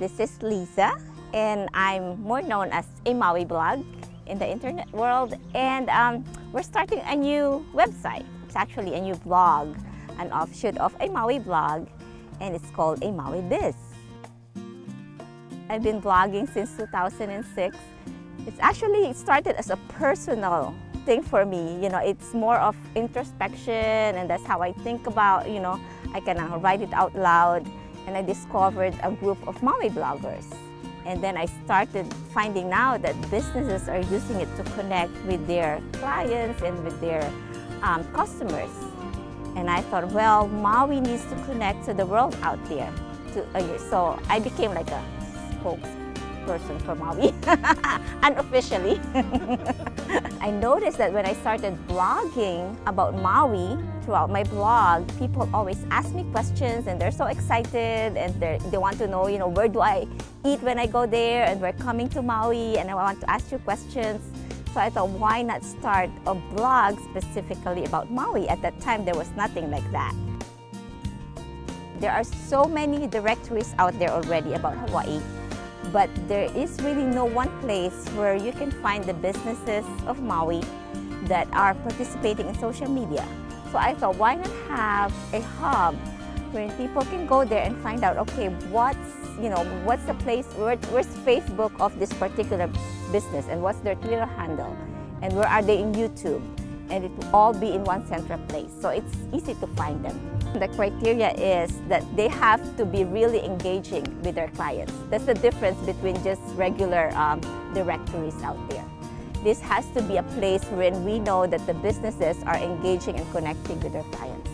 This is Lisa, and I'm more known as a Maui blog in the internet world, and we're starting a new website. It's actually a new blog, an offshoot of a Maui blog, and it's called a Maui Biz. I've been blogging since 2006. It's actually started as a personal thing for me. You know, it's more of introspection, and that's how I think about, you know, I can write it out loud. And I discovered a group of Maui bloggers. And then I started finding out that businesses are using it to connect with their clients and with their customers. And I thought, well, Maui needs to connect to the world out there. So I became like a spokesperson for Maui, unofficially. I noticed that when I started blogging about Maui throughout my blog, people always ask me questions, and they're so excited, and they want to know, you know, where do I eat when I go there, and we're coming to Maui, and I want to ask you questions. So I thought, why not start a blog specifically about Maui? At that time, there was nothing like that. There are so many directories out there already about Hawaii, but there is really no one place where you can find the businesses of Maui that are participating in social media. So I thought, why not have a hub where people can go there and find out, okay, what's the place, where's Facebook of this particular business, and what's their Twitter handle, and where are they in YouTube, and it will all be in one central place, so it's easy to find them. The criteria is that they have to be really engaging with their clients. That's the difference between just regular directories out there. This has to be a place wherein we know that the businesses are engaging and connecting with their clients.